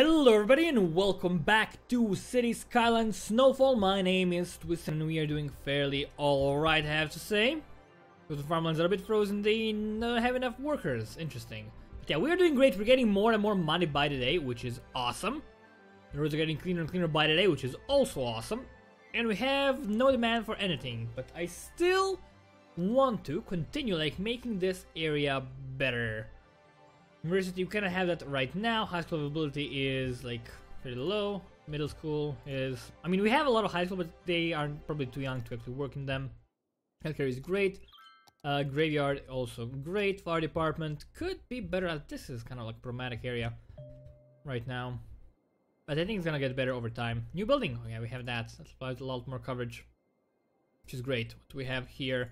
Hello everybody and welcome back to Cities: Skylines Snowfall. My name is Twisted and we are doing fairly alright, I have to say. Because the farmlands are a bit frozen, they don't have enough workers. Interesting. But yeah, we are doing great. We're getting more and more money by the day, which is awesome. The roads are getting cleaner and cleaner by the day, which is also awesome. And we have no demand for anything, but I still want to continue making this area better. University, we kind of have that right now. High school availability is pretty low. Middle school is... I mean, we have a lot of high school, but they are probably too young to actually work in them. Healthcare is great. Graveyard also great. Fire department could be better. This is kind of a problematic area right now. But I think it's gonna get better over time. New building. Oh yeah, we have that. That's about a lot more coverage, which is great. What we have here...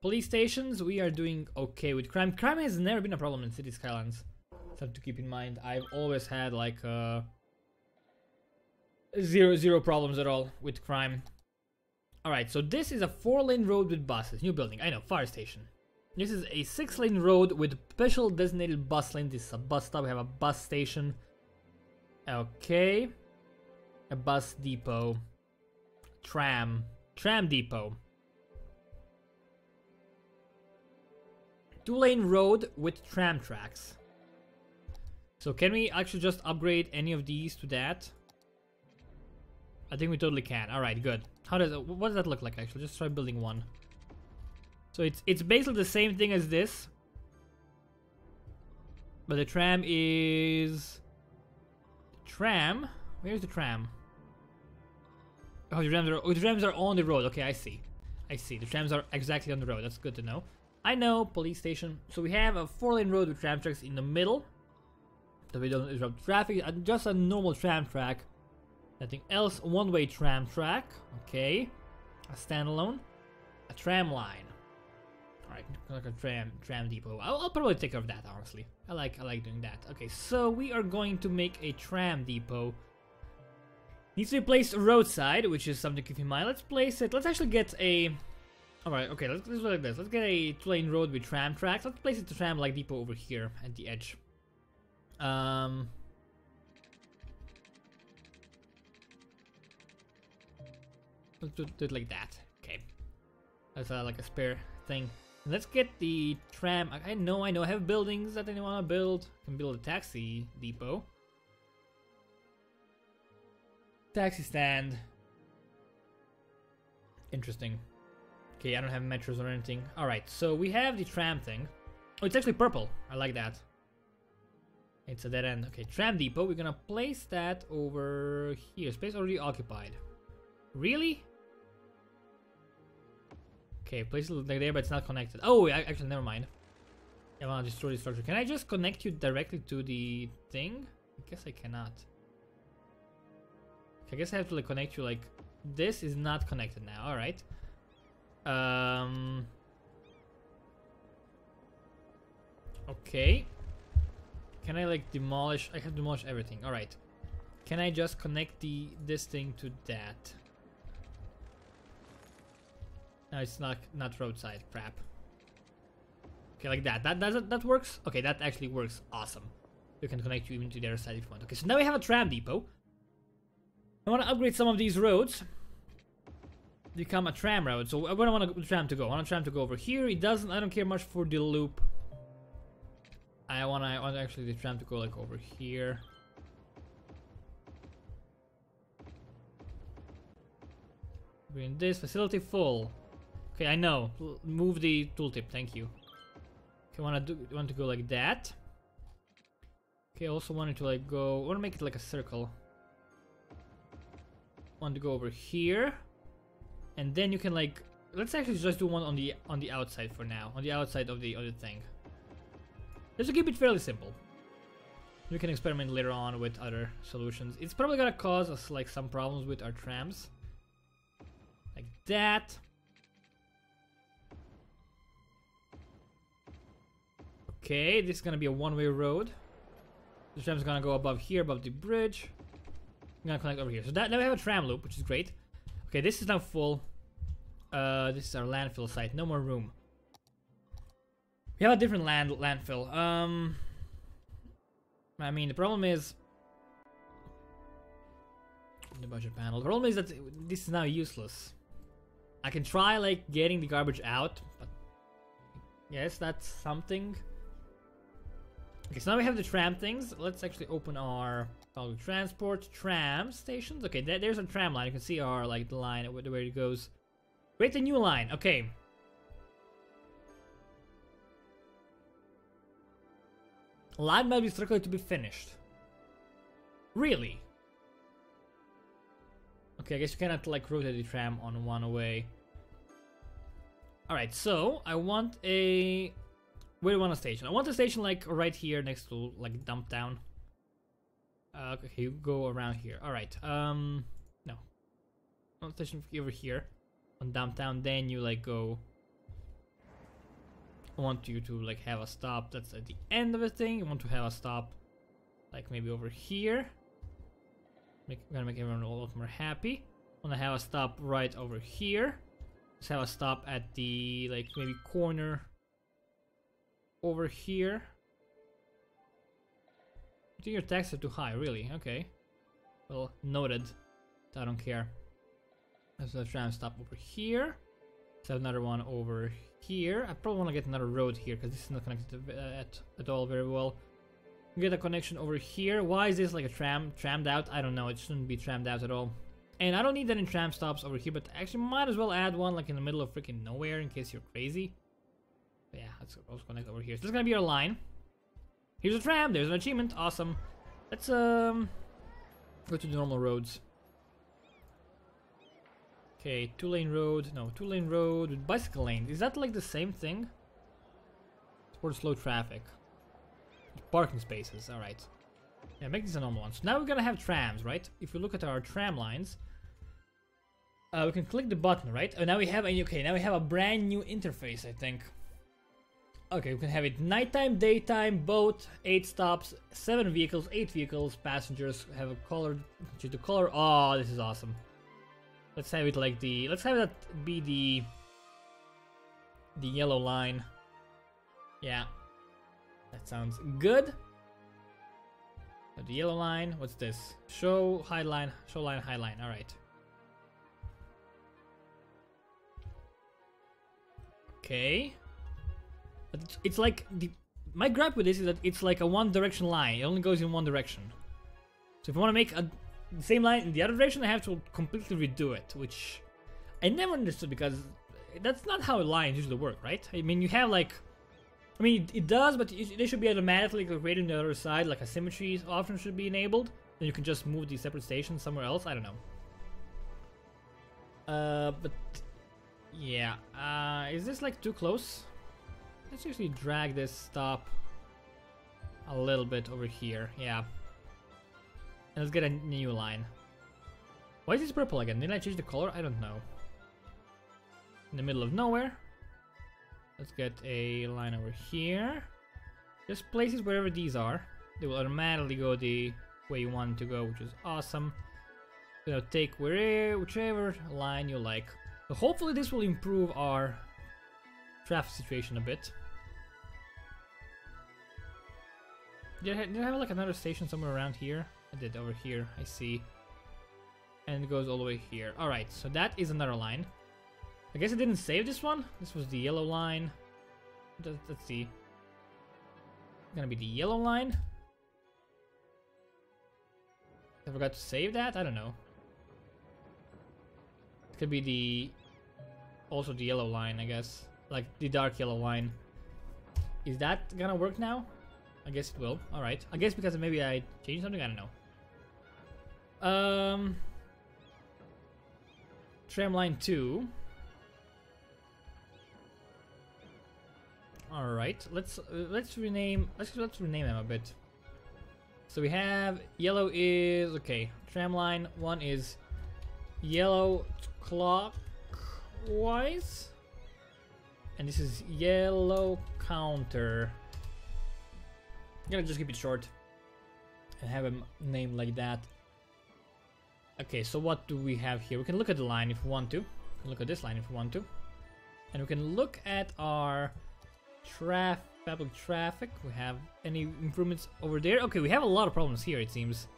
Police stations, we are doing okay with crime. Crime has never been a problem in Cities: Skylines. Something to keep in mind. I've always had zero problems at all with crime. Alright, so this is a 4-lane road with buses. New building, I know, fire station. This is a 6-lane road with special designated bus lane. This is a bus stop, we have a bus station. Okay. A bus depot. Tram depot. 2-lane road with tram tracks. So can we actually just upgrade any of these to that? I think we totally can. Alright, good. What does that look like actually? Just try building one. So it's basically the same thing as this. But the tram is... Tram? Where's the tram? Oh, the trams are on the road. Okay, I see. I see. The trams are exactly on the road. That's good to know. I know, police station. So we have a 4-lane road with tram tracks in the middle, so we don't interrupt traffic. Just a normal tram track. Nothing else. One-way tram track. Okay. A standalone. A tram line. Alright, like a tram depot. I'll probably take care of that, honestly. I like doing that. Okay, so we are going to make a tram depot. Needs to be placed roadside, which is something to keep in mind. Let's place it. Let's actually get a... Alright, okay, let's do it like this. Let's get a 2-lane road with tram tracks. Let's place it to tram like depot over here at the edge. Let's do it like that. Okay. That's like a spare thing. Let's get the tram. I know, I have buildings that I want to build. I can build a taxi depot. Taxi stand. Interesting. Okay, I don't have metros or anything. Alright, so we have the tram thing. Oh, it's actually purple. I like that. It's a dead end. Okay, tram depot. We're gonna place that over here. Space already occupied. Really? Okay, place it like there, but it's not connected. Oh, actually, never mind. I wanna destroy the structure. Can I just connect you directly to the thing? I guess I cannot. I guess I have to connect you This is not connected now. Alright. Okay. Can I demolish? I have to demolish everything. All right. Can I just connect this thing to that? No, it's not roadside. Crap. Okay, like that. That works. Okay, that actually works. Awesome. We can connect you even to the other side if you want. Okay, so now we have a tram depot. I want to upgrade some of these roads. Become a tram road, so I don't want a tram to go. I want a tram to go over here. It doesn't. I don't care much for the loop. I want actually the tram to go over here. Bring this facility full. Okay, I know. Move the tooltip. Thank you. Okay, I want to go like that. Okay, I also wanted to go. I want to make it a circle. Want to go over here. And then you can let's actually just do one on the outside for now, on the outside of the other thing. Just to keep it fairly simple. We can experiment later on with other solutions. It's probably gonna cause us some problems with our trams. Like that. Okay, this is gonna be a one-way road. The tram's gonna go above here, above the bridge. I'm gonna connect over here. So that now we have a tram loop, which is great. Okay, this is now full. This is our landfill site. No more room. We have a different landfill. I mean, the problem is in the budget panel. The problem is that this is now useless. I can try like getting the garbage out, but yes, that's something. Okay, so now we have the tram things. Let's actually open our public transport tram stations. Okay, there's a tram line. You can see our like the line, the way it goes. Create a new line. Okay. Line must be circular to be finished. Really? Okay, I guess you cannot like rotate the tram on one way. Alright, so I want a... where do you want a station? I want a station like right here next to like dump town. Okay, you go around here. Alright, no. I want a station over here on dump town, then you like go... I want you to like have a stop that's at the end of the thing. You want to have a stop like maybe over here. I'm gonna make everyone a lot more happy. I wanna have a stop right over here. Let's have a stop at the like maybe corner over here. I think your taxes are too high, really? Okay. Well, noted. I don't care. Let's have a tram stop over here. Let's have another one over here. I probably wanna get another road here because this is not connected to, at all very well. Get a connection over here. Why is this like a tram? Trammed out? I don't know. It shouldn't be trammed out at all. And I don't need any tram stops over here, but actually might as well add one like in the middle of freaking nowhere in case you're crazy. But yeah, let's also connect over here. So this is gonna be our line. Here's a tram. There's an achievement. Awesome. Let's go to the normal roads. Okay, two-lane road. No, two-lane road with bicycle lanes. Is that like the same thing? For slow traffic. Parking spaces, alright. Yeah, make these a normal one. So now we're gonna have trams, right? If we look at our tram lines, we can click the button, right? Oh, now we have a, okay, now we have a brand new interface, I think. Okay, we can have it nighttime, daytime, boat, 8 stops, 7 vehicles, 8 vehicles, passengers, have a color, choose the color. Oh, this is awesome. Let's have it like the, let's have that be the yellow line. Yeah. That sounds good. So the yellow line, what's this? Show, highline, show line, highline, alright. Okay. But it's like, the, my gripe with this is that it's like a one direction line. It only goes in one direction. So if you want to make a, the same line in the other direction, I have to completely redo it, which I never understood because that's not how lines usually work, right? I mean, you have like, I mean, it does, but they should be automatically created on the other side, like a symmetry option should be enabled. Then you can just move the separate stations somewhere else, I don't know. But, yeah, is this like too close? Let's actually drag this stop a little bit over here, yeah. And let's get a new line. Why is this purple again? Didn't I change the color? I don't know. In the middle of nowhere. Let's get a line over here. Just places wherever these are. They will automatically go the way you want to go, which is awesome. You know, take wherever, whichever line you like. So hopefully this will improve our traffic situation a bit. Did I have like another station somewhere around here? I did, over here, I see. And it goes all the way here. Alright, so that is another line. I guess I didn't save this one. This was the yellow line. Let's see. It's gonna be the yellow line. I forgot to save that. I don't know. It could be the also the yellow line, I guess. Like the dark yellow line. Is that gonna work now? I guess it will. All right. I guess because maybe I changed something. I don't know. Tram line 2. All right, let's rename them a bit. So we have yellow is okay. Tram line 1 is yellow clockwise, and this is yellow counter. I'm gonna just keep it short and have them named like that. Okay, so what do we have here? We can look at the line if we want to. We can look at this line if we want to, and we can look at our public traffic. We have any improvements over there? Okay, we have a lot of problems here, it seems.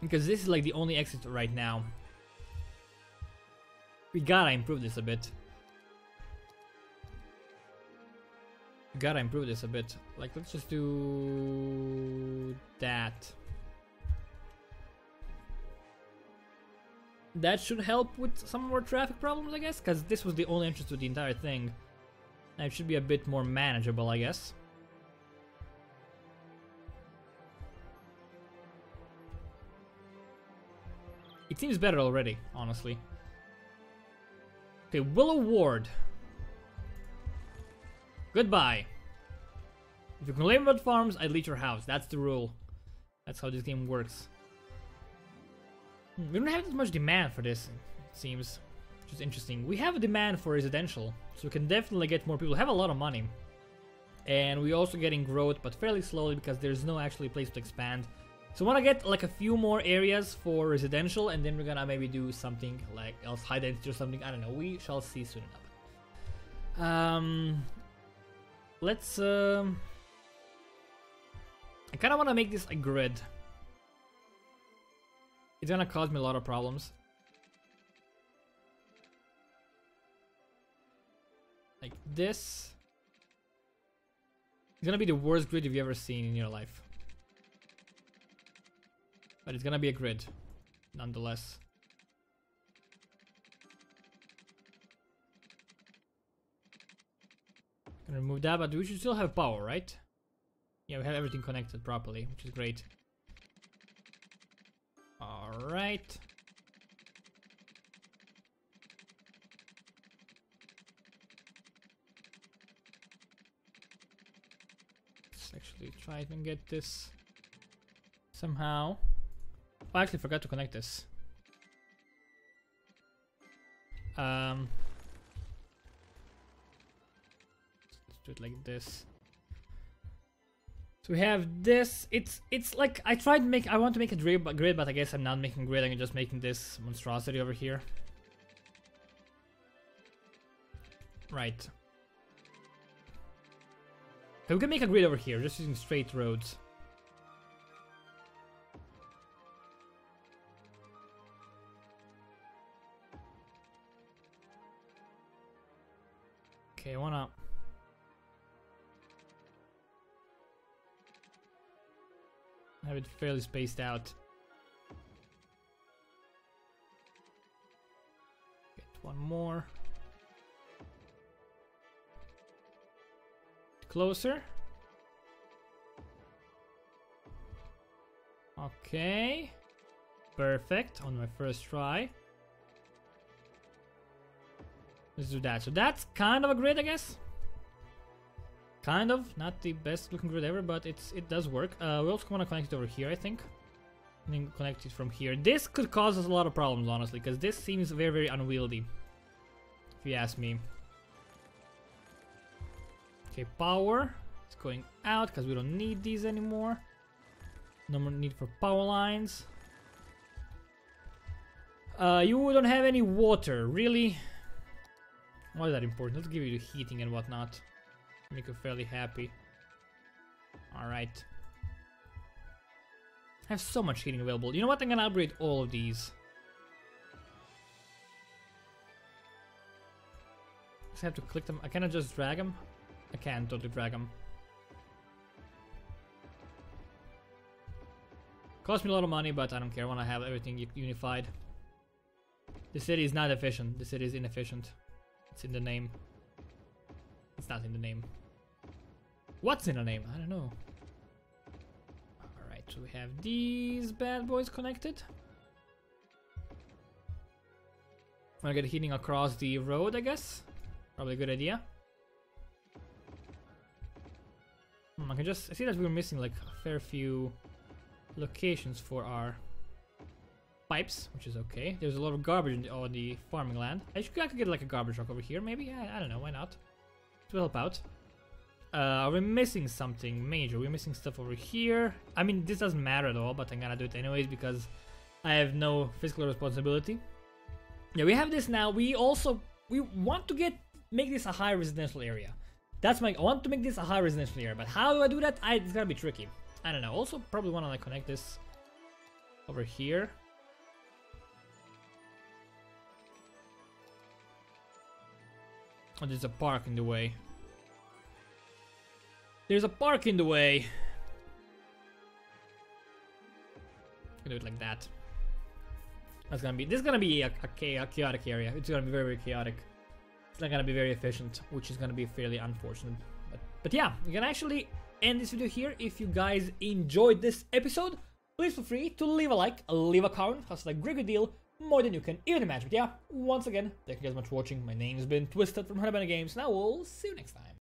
Because this is like the only exit right now. We gotta improve this a bit. Like, let's just do that. That should help with some more traffic problems, I guess, because this was the only entrance to the entire thing. Now it should be a bit more manageable, I guess. It seems better already, honestly. Okay, we'll award. Goodbye. If you complain about farms, I leave your house. That's the rule. That's how this game works. We don't have as much demand for this, it seems. Which is interesting. We have a demand for residential, so we can definitely get more people. We have a lot of money. And we're also getting growth, but fairly slowly because there's no actually place to expand. So I want to get like a few more areas for residential, and then we're gonna maybe do something like else, high density or something. I don't know. We shall see soon enough. Let's... I kind of want to make this a grid. It's gonna cause me a lot of problems. Like this. It's gonna be the worst grid you've ever seen in your life. But it's gonna be a grid, nonetheless. Gonna remove that, but we should still have power, right? Yeah, we have everything connected properly, which is great. Alright. Let's actually try and get this somehow. Oh, I actually forgot to connect this. Let's do it like this. So we have this. It's like I tried to make. I want to make a grid, but I guess I'm not making grid. I'm just making this monstrosity over here. Right. Okay, we can make a grid over here, just using straight roads. Okay, I wanna. Have it fairly spaced out. Get one more. Closer. Okay. Perfect on my first try. Let's do that. So that's kind of a grid, I guess. Kind of, not the best looking grid ever, but it does work. We also want to connect it over here, I think. And then connect it from here. This could cause us a lot of problems, honestly, because this seems very, very unwieldy, if you ask me. Okay, power. It's going out, because we don't need these anymore. No more need for power lines. You don't have any water, really? Why is that important? Let's give you the heating and whatnot. Make you fairly happy. Alright. I have so much heating available. You know what? I'm gonna upgrade all of these. Just have to click them. I cannot just drag them. I can totally drag them. Cost me a lot of money, but I don't care. I wanna have everything unified. The city is not efficient. The city is inefficient. It's in the name. It's not in the name. What's in the name? I don't know. Alright, so we have these bad boys connected. Wanna get heating across the road, I guess. Probably a good idea. I can just... I see that we're missing like a fair few locations for our pipes, which is okay. There's a lot of garbage on the farming land. I could get like a garbage truck over here, maybe? I don't know, why not? To help out. We're missing something major. We're missing stuff over here. I mean, this doesn't matter at all, but I'm gonna do it anyways because I have no fiscal responsibility. Yeah, we have this now. We want to make this a high residential area. That's my... I want to make this a high residential area, but how do I do that? It's gonna be tricky. I don't know. Also, probably wanna like connect this over here. Oh, there's a park in the way. There's a park in the way! I can do it like that. That's gonna be, this is gonna be a chaotic area. It's gonna be very, very chaotic. It's not gonna be very efficient, which is gonna be fairly unfortunate. But yeah, you can actually end this video here. If you guys enjoyed this episode, please feel free to leave a like, leave a comment. That's a great deal, more than you can even imagine. But yeah, once again, thank you guys so much for watching. My name's been Twisted from HoneyBunny Games, and I will see you next time.